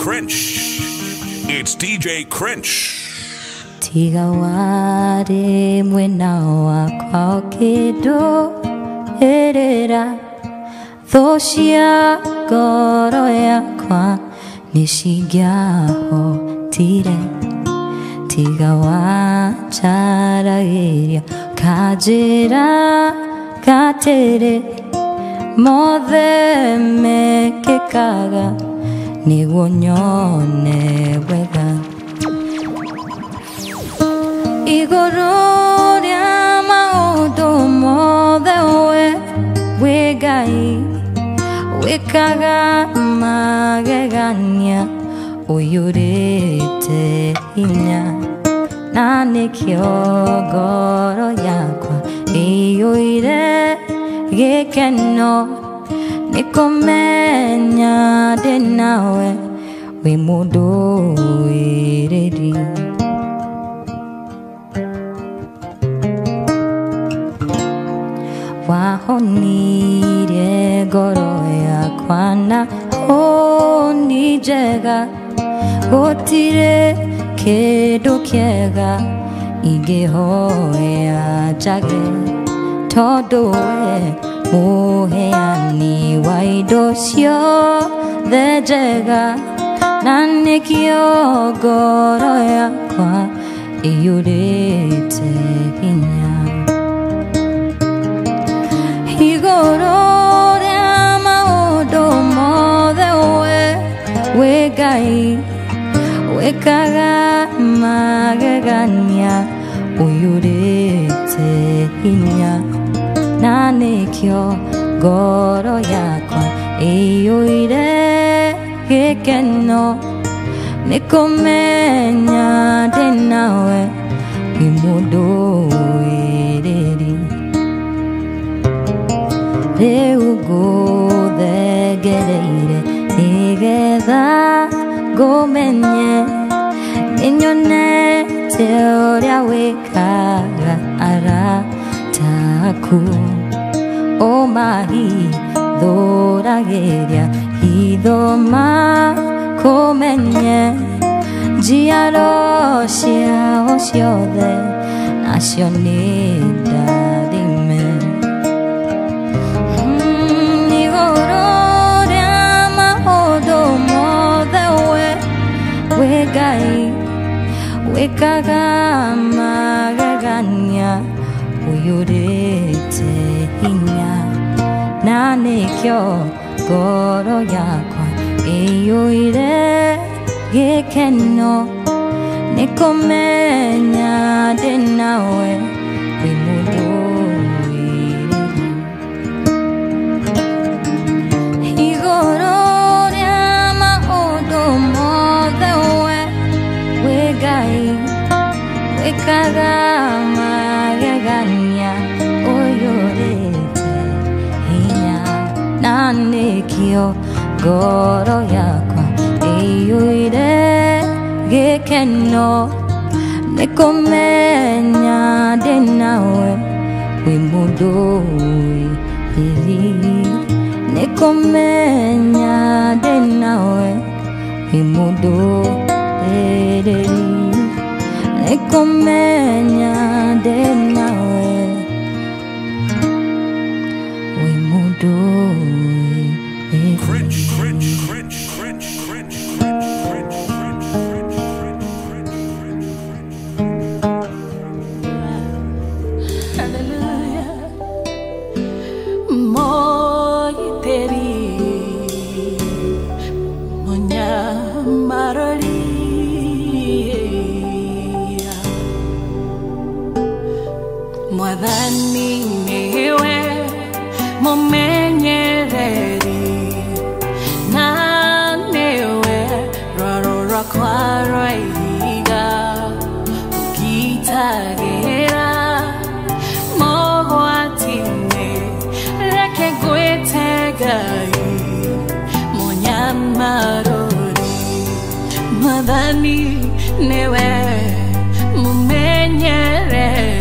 Krinch. It's DJ Krinch. Tiga wade mwenawa kwa kedo herera Thoshia goro ya kwa nishigyaho tire Tiga wachara eria kajera katere Mothe mekekaga niguonyone wega Igorori ama odomo dewe wegai wekaga magegania uyurete inya nane kyogoro yakwa iyuire gekeno nikomenya denawe wimudo iredi Wahonire goroya kwana honijega Gotire kedo kiega igehoya jage Todoe moheani waidosyo dejega Nanekio goroya kwa iurete inya Igorore ama odomo dewe wegai wekaga magegania uyurete inya nanekyo goro yakwa iyuire gekeno nikomenya denawe imudoereri Reugo de gereire Nigeda gomenye Ninyone teoria wekaga arataku Omahi dorageria Hidoma komenye Giarosia osiode Nacionida dime Wegai, wekaga magaganya Uyurete inya Nanekyo goro yakwa Iyuire gekeno Nikomenya denawe Wimudoiri Igorori ama odomo Wekaga magaganya uyurete inya Nanekio goro yakwa iyuire gekeno Nikomenya denawe wimudoiri Nikomenya denawe wimudoiri Nikomenya denawe wimudoiri Mwadhani niwe mumenyereri na niwe rorora kwa raiga ukitagera mogwatine reke gwetegai munyamarori Mwadhani niwe mumenyereri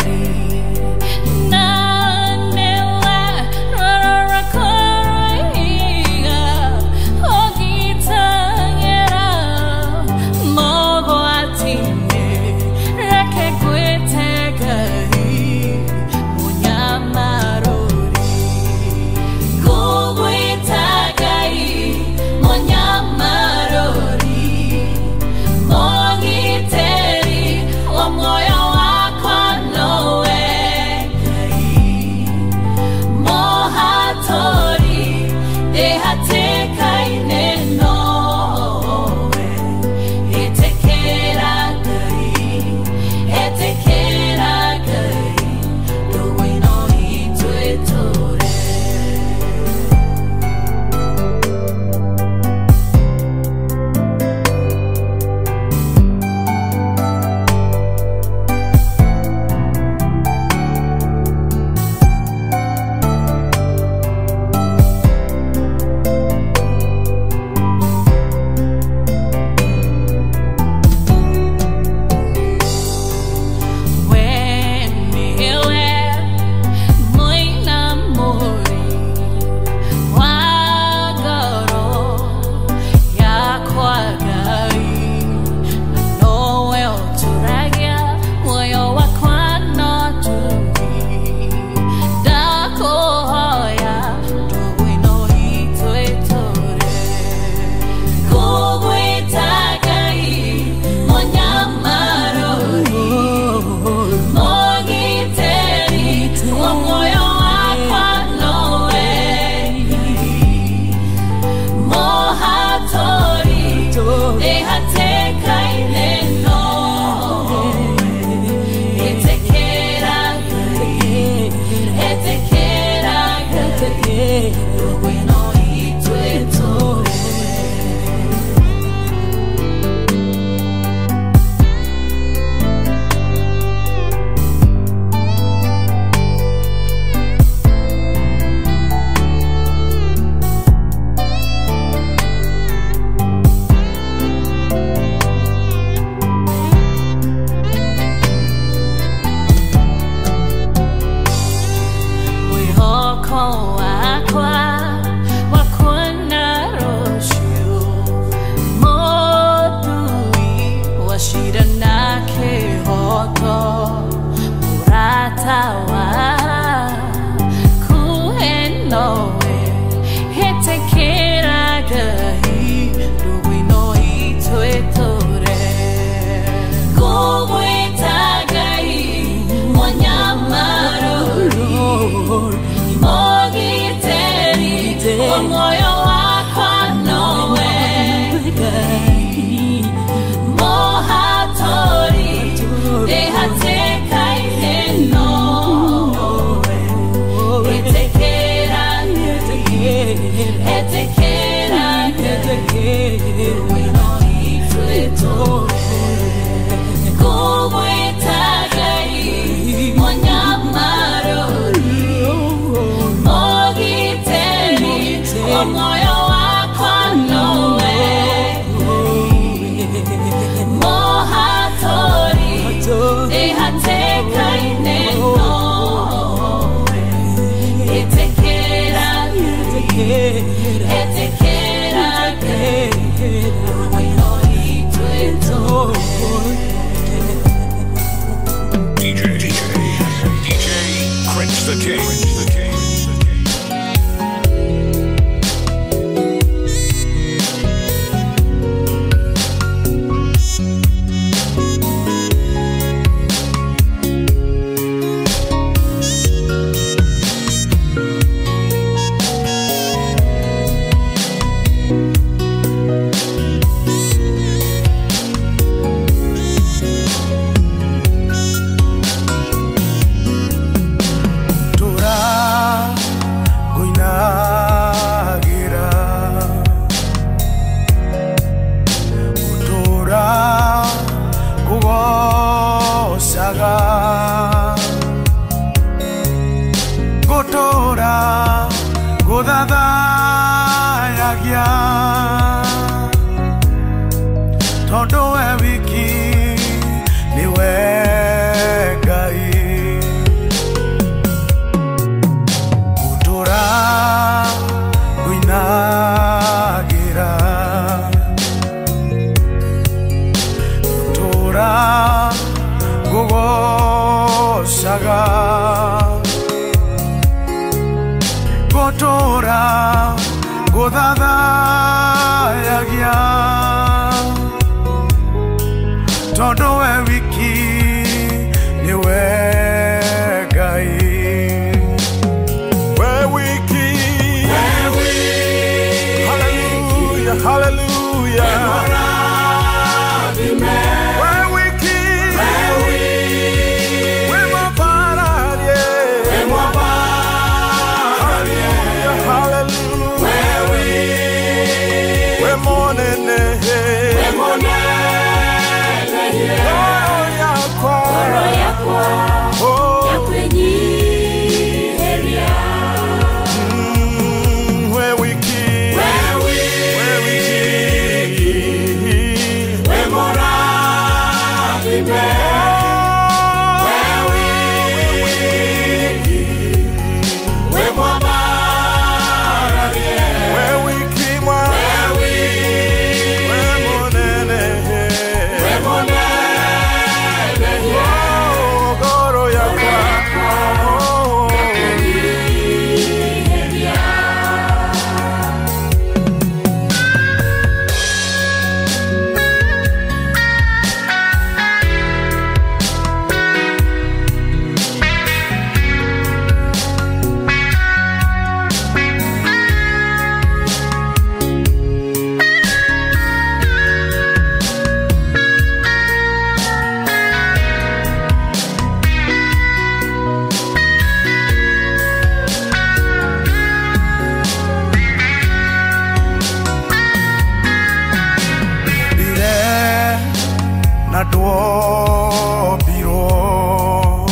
wobiro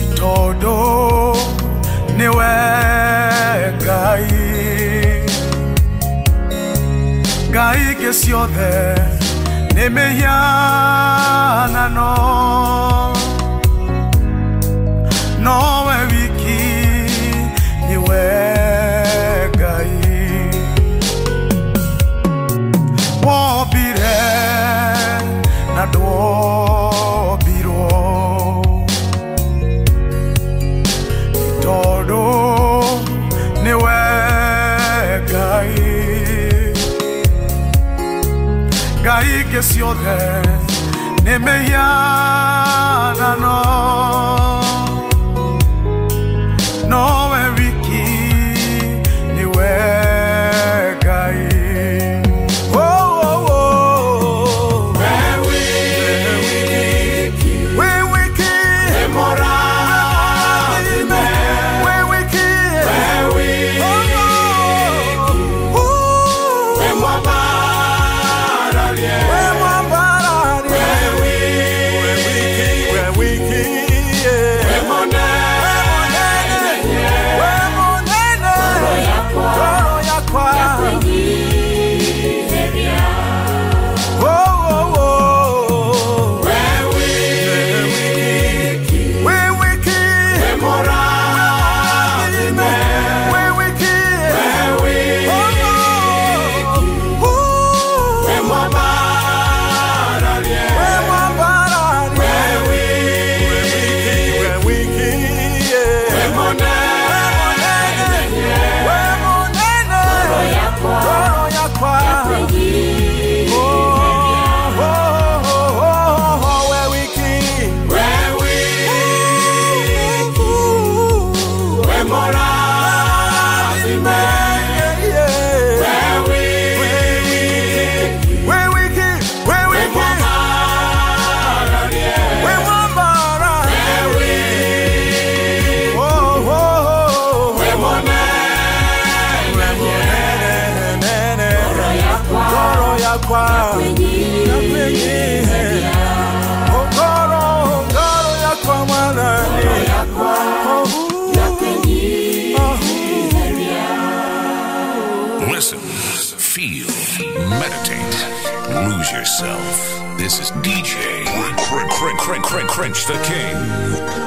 Itodo niwe gai Gai kesiode nemehiana no Nowe wiki niwe Siodhe nemeyana no wiki niwe gai oh we wiki emora Listen, feel, meditate, lose yourself. This is DJ KRINCH the King. Yeah.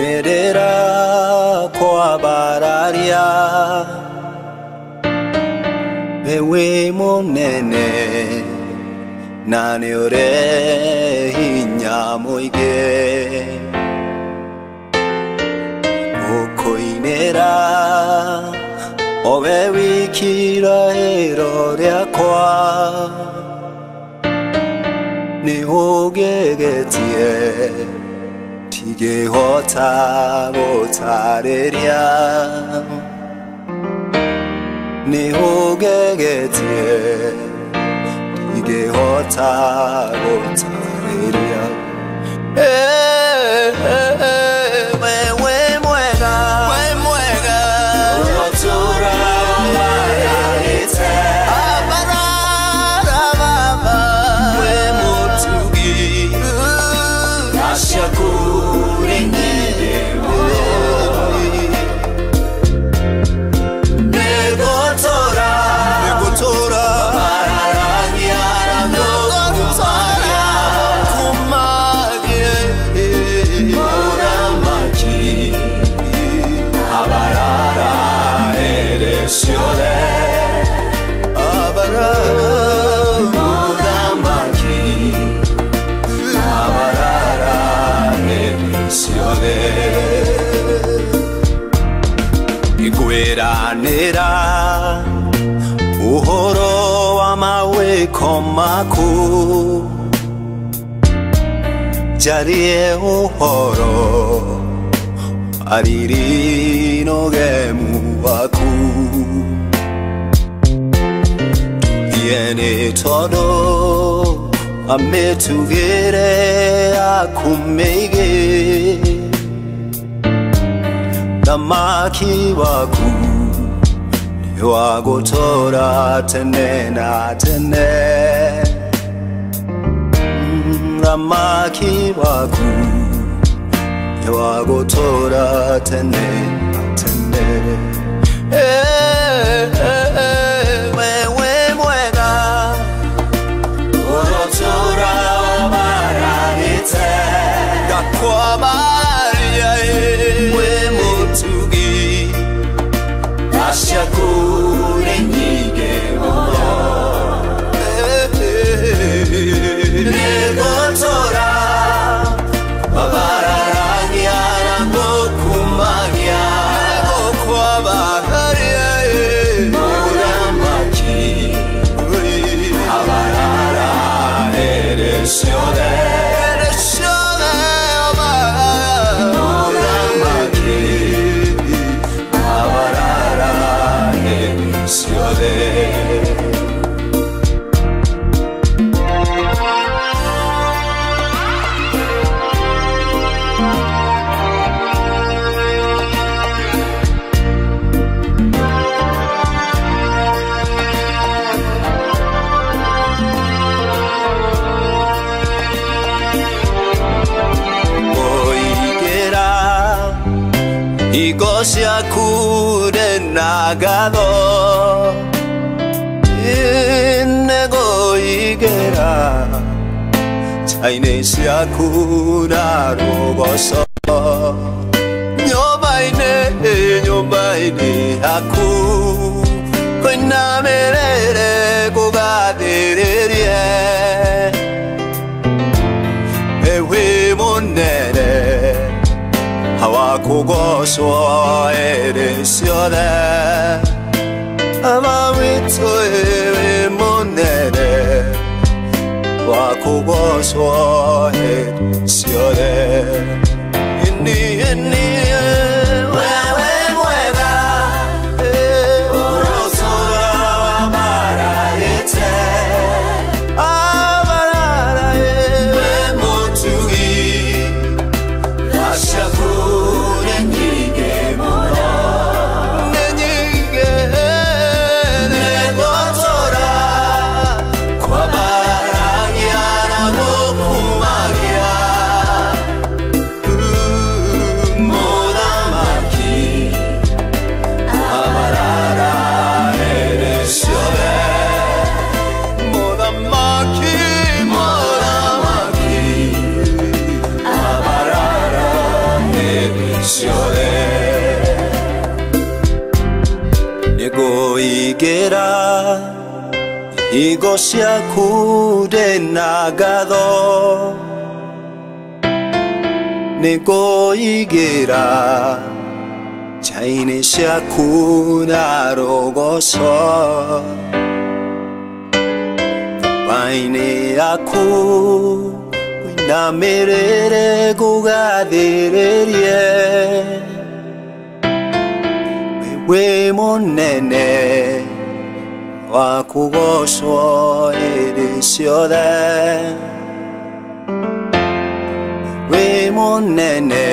Nimerera kwa bararia Ewe munene Nani ore inyamoige Okoinera Obe wikira erorea kwa Nihogegetie 이게 허타 못하리랴 네 호객에게 이게 허타 못하리랴 왜 무해가 왜 무해가 너로 돌아와야 이제 아바라라바바 왜 못두기 다시하고 Nera uhoro amawe komaku Jarie uhoro ariri nogemu waku Yene todo ametugere akumege Namaki waku Wagotora tenena tene Ramaki waku Wagotora tenena tene Wewe mwega Urotora wabararite Dakwa maria Wewe mutugi Nashaku Nagado Innego igera Chinese akuna roboso Nyobaine aku Koina merere kugadererie Ewe monere Hawakugoswa eresione Amawito ewe monere Wakugoswa eresione Inni wewe mwega Urosora wabara yete Abarara ewe mutugi Nashaku more Igera igo siakure nagado Nego igera chaine siakuna rogoso Paine aku na merere gugadererie We monene wakugoso edisiode We monene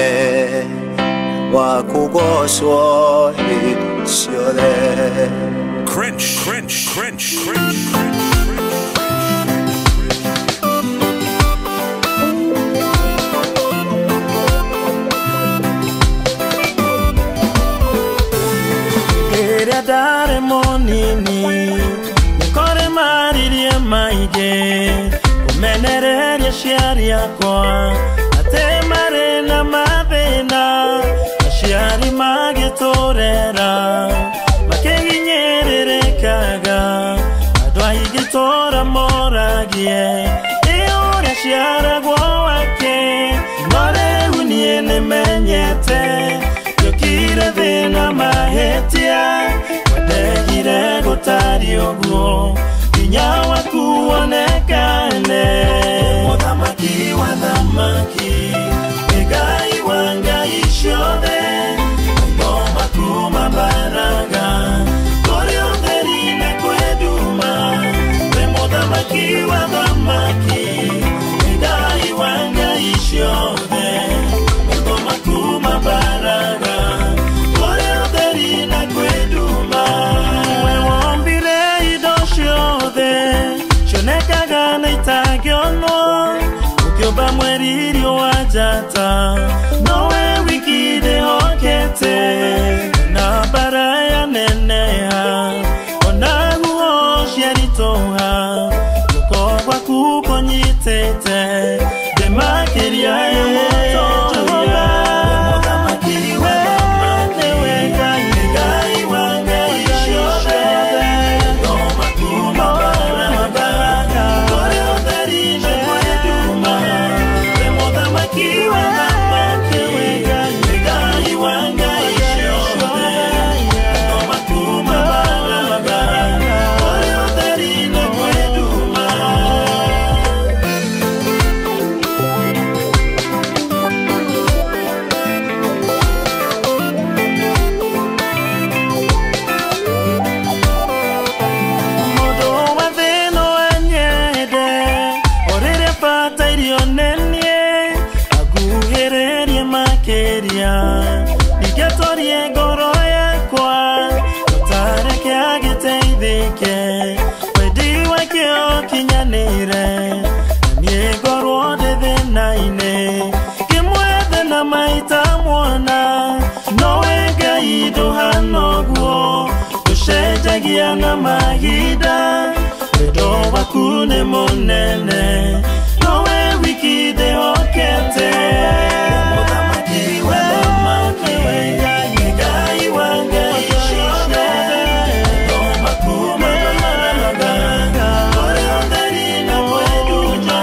wakugoso edisiode Krinch, Krinch, Krinch, Krinch, Krinch. Dare monini Nikore maririe maige Umenereria shiari yakwa Atemare na mavena Ashiari magitorera Makengi nyerere kaga Adwa higitora moragie Eure shiara guo wake Nore uniene menyete Yokire vena mahetia Wadegire gotari oguo Inyawa kuonekane Wadhamaki, wadhamaki Egai wanga ishode Mboma kumabaraga Kori oderine kweduma Wadhamaki, wadhamaki Egai wanga ishode Mboma kumabaraga Mweririo wajata Nowe wikide hokete Na baraya neneha Onagu hoshi eritoha Yuko kwa kukonyitete Demakeria yemotoya Mwadhamaki wadhamaki Negai wanga ishode Ngoma kumabaraga Kore oderi nekwe Yana mahida Edo wakune monene Nowe wikide okete Mwadhamaki wadhamaki Negai wanga ishode Ngoma kumabaraga Kore oderi na kweduma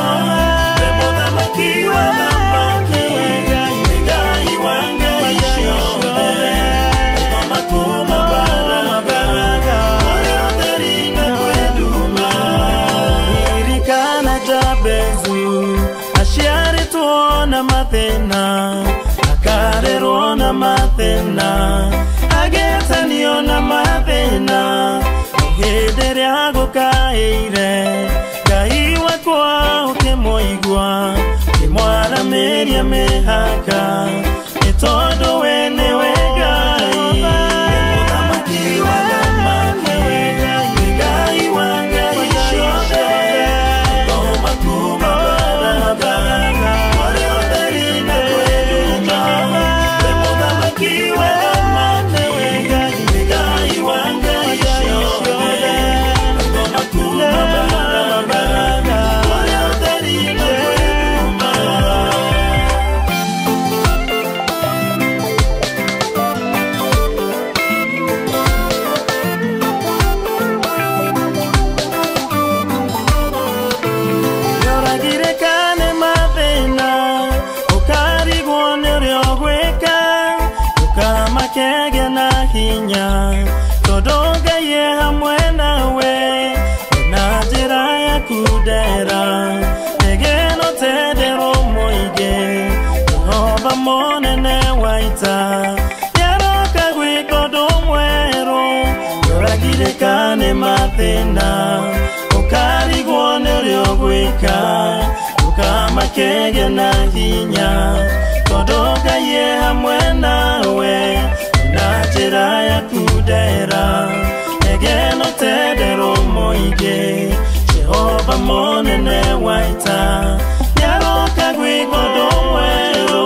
Mwadhamaki wadhamaki Negai wanga ishode Ngoma kumabaraga Mathena, akarero na mathena, agetanio na mathena, ogedere agokaire, gaiwa kwa ukemoigwa, kimwara meria mehaka, etodo wenewe hinya todoga ye hamwe nawe najira ya kudera egeno tedero moige oba monene waita yaro kagwe kodomwero yoragire kane matena okarigwo neriogwika ukama kege na hinya todoga ye hamwe nawe najira ya kudera egeno tedero moige Jehova monene waita yaro kagwi kodomwero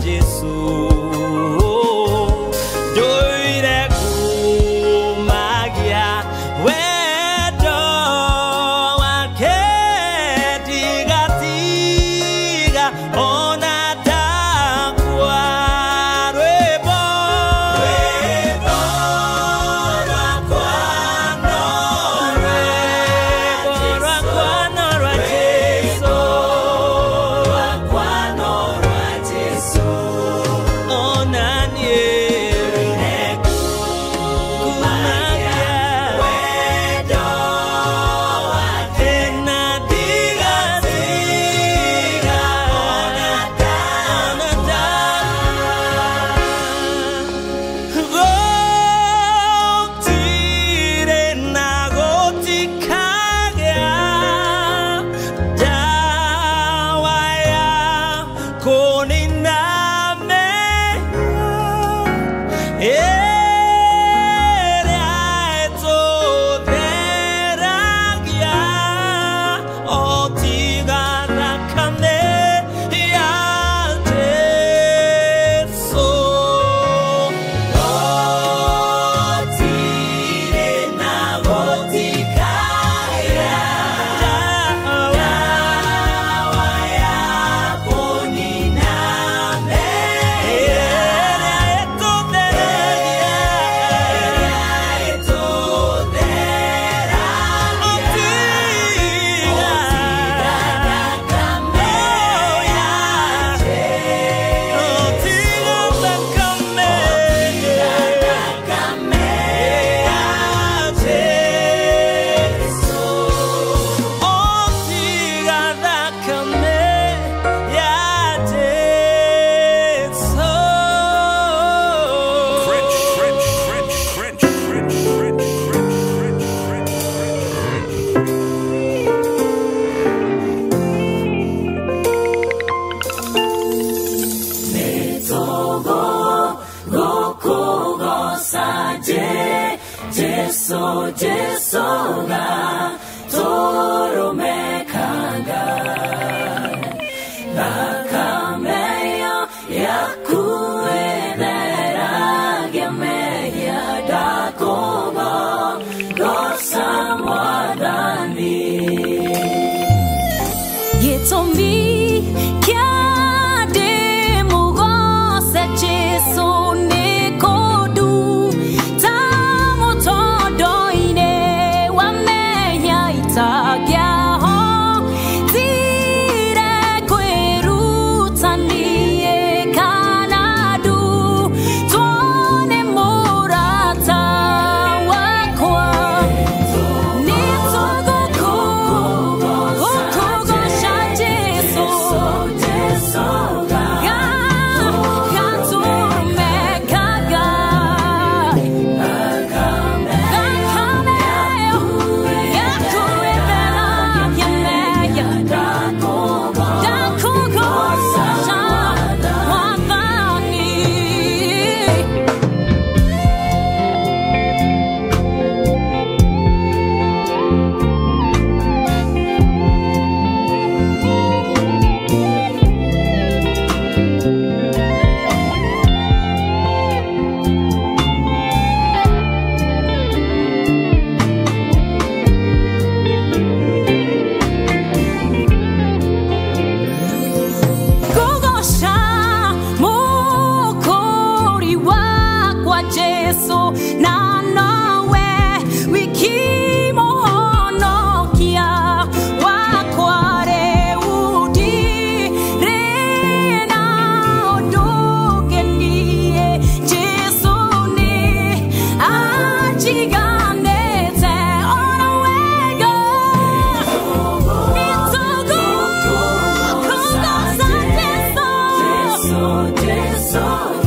So